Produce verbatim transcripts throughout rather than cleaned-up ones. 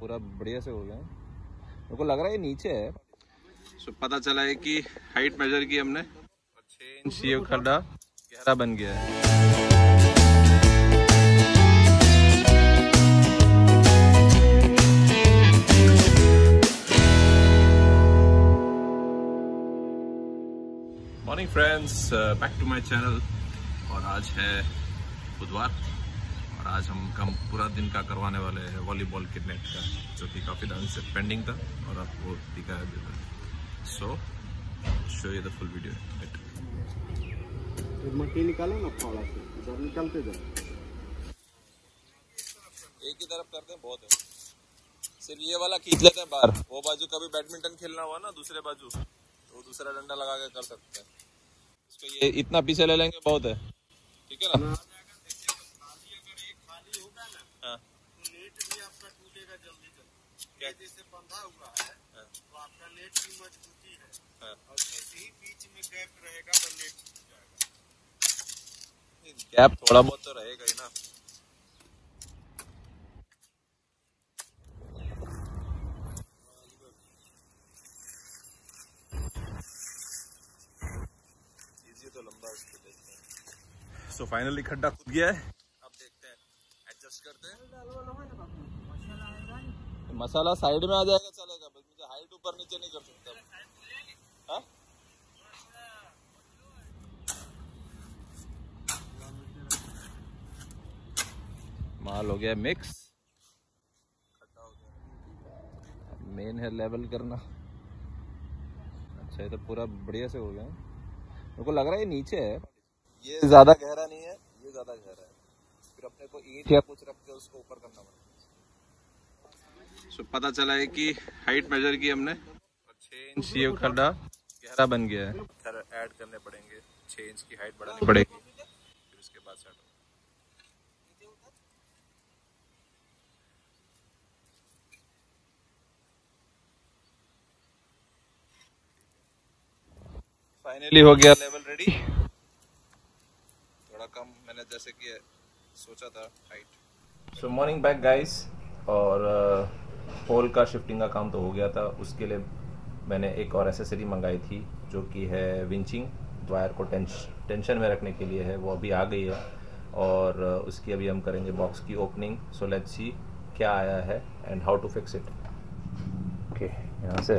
पूरा बढ़िया से हो गया है, मेरे को लग रहा है नीचे है। सो पता चला है कि हाइट मेजर की हमने और छः इंच ये खड्डा गहरा बन गया है। Morning friends, back to my channel. और आज है बुधवार और आज हम कम पूरा दिन का करवाने वाले हैं वॉलीबॉल के नेट का, जो कि काफ़ी दिन से पेंडिंग था और आपको दिखाया भी। So show you the full video. मट्टी निकालो ना फावड़ा से, जब निकालते जाओ एक ही तरफ करते हैं, बहुत है। सिर्फ ये वाला खींच लेते हैं बाहर, वो बाजू कभी बैडमिंटन खेलना हुआ ना दूसरे बाजू, तो दूसरा डंडा लगा के कर सकते हैं। इसको ये इतना पीछे ले लेंगे, बहुत है, ठीक है ना। गैप थोड़ा बहुत तो रहेगा ही ना। सो फाइनली खड्डा खुद गया है, अब देखते हैं एडजस्ट करते हैं। मसाला साइड में आ जाएगा, चलेगा, बस मुझे हाइट ऊपर नीचे नहीं कर सकता। माल हो गया मिक्स, खड्डा हो गया, मेन है लेवल करना। अच्छा ये तो पूरा बढ़िया से हो गया, मेरे को लग रहा है नीचे है। ये ज्यादा गहरा नहीं है, ये ज्यादा गहरा है, फिर अपने को ईंट या कुछ रख के उसको ऊपर करना पड़ेगा। सो पता चला है कि हाइट मेजर की हमने और छः इंच ये खड्डा गहरा बन गया है। खर ऐड करने पड़ेंगे, छः इंच की हाइट बढ़ानी पड़ेगी, फिर उसके बाद स्टार्ट होगा। फाइनली हो गया लेवल रेडी, थोड़ा कम मैंने जैसे कि सोचा था height. So morning back guys, और पोल का शिफ्टिंग का काम तो हो गया था, उसके लिए मैंने एक और एसेसरी मंगाई थी जो कि है विंचिंग, वायर को टेंश टेंशन में रखने के लिए है, वो अभी आ गई है और उसकी अभी हम करेंगे बॉक्स की ओपनिंग। सो लेट्स सी क्या आया है and how to fix it. Okay, यहाँ से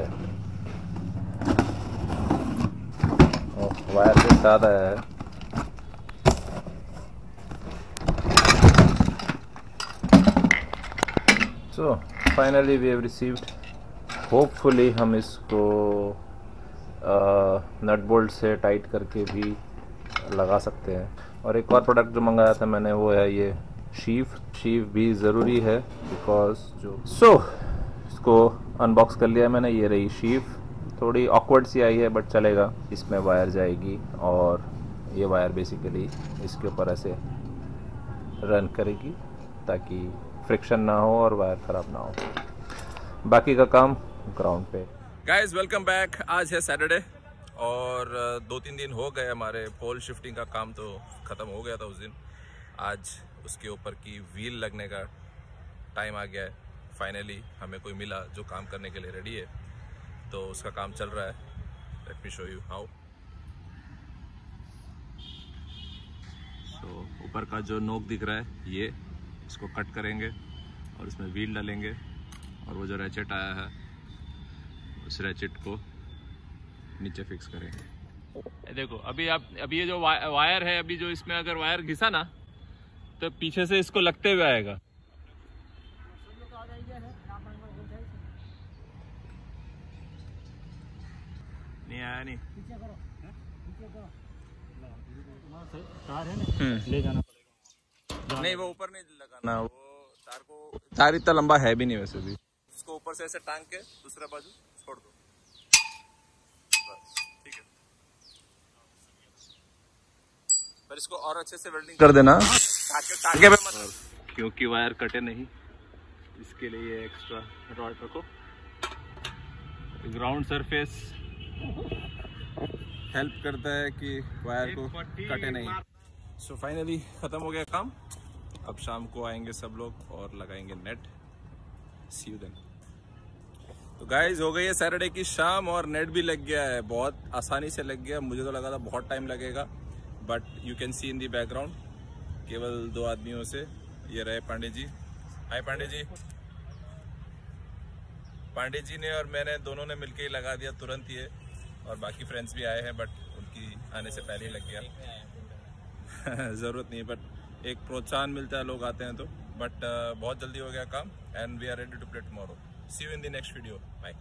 वायर के साथ आया है। So finally we have received, hopefully हम इसको नट बोल्ट से टाइट करके भी लगा सकते हैं। और एक और प्रोडक्ट जो मंगाया था मैंने वो है ये शीफ शीफ भी ज़रूरी है बिकॉज जो सो so, इसको अनबॉक्स कर लिया मैंने। ये रही शीफ, थोड़ी ऑकवर्ड सी आई है बट चलेगा। इसमें वायर जाएगी और ये वायर बेसिकली इसके ऊपर ऐसे रन करेगी ताकि फ्रिक्शन ना हो और वायर खराब ना हो। बाकी का काम ग्राउंड पे। गाइज वेलकम बैक, आज है सैटरडे और दो तीन दिन हो गए हमारे पोल शिफ्टिंग का काम तो ख़त्म हो गया था उस दिन। आज उसके ऊपर की व्हील लगने का टाइम आ गया है, फाइनली हमें कोई मिला जो काम करने के लिए रेडी है, तो उसका काम चल रहा है। Let me show you how. So ऊपर का जो नोक दिख रहा है ये, इसको कट करेंगे और उसमें व्हील डालेंगे और वो जो रैचेट आया है उस रैचेट को नीचे फिक्स करेंगे। देखो अभी आप अभी ये जो वायर है, अभी जो इसमें अगर वायर घिसा ना तो पीछे से इसको लगते हुए आएगा। नहीं आया, नहीं पीछे करो, पीछे करो। ले जाना नहीं, वो ऊपर नहीं लगाना, वो तार को, तार इतना लंबा है भी नहीं वैसे भी, उसको ऊपर से ऐसे टांग के दूसरा बाजू छोड़ दो बस, ठीक है। पर इसको और अच्छे से वेल्डिंग कर देना ताके पे मत, क्योंकि वायर कटे नहीं, इसके लिए एक्स्ट्रा रॉड रखो। ग्राउंड सरफेस हेल्प करता है कि वायर को कटे नहीं। सो so फाइनली ख़त्म हो गया काम, अब शाम को आएंगे सब लोग और लगाएंगे नेट। See you then. तो गाइज हो गई है सैटरडे की शाम और नेट भी लग गया है, बहुत आसानी से लग गया। मुझे तो लगा था बहुत टाइम लगेगा, but you can see in the background केवल दो आदमियों से। ये रहे पांडे जी, हाय पांडे जी। पांडे जी ने और मैंने दोनों ने मिलके ही लगा दिया तुरंत ये, और बाकी फ्रेंड्स भी आए हैं बट उनकी आने से पहले ही लग गया। ज़रूरत नहीं है बट एक प्रोत्साहन मिलता है, लोग आते हैं तो। बट बहुत जल्दी हो गया काम and we are ready duplicate tomorrow. See you in the next video. Bye.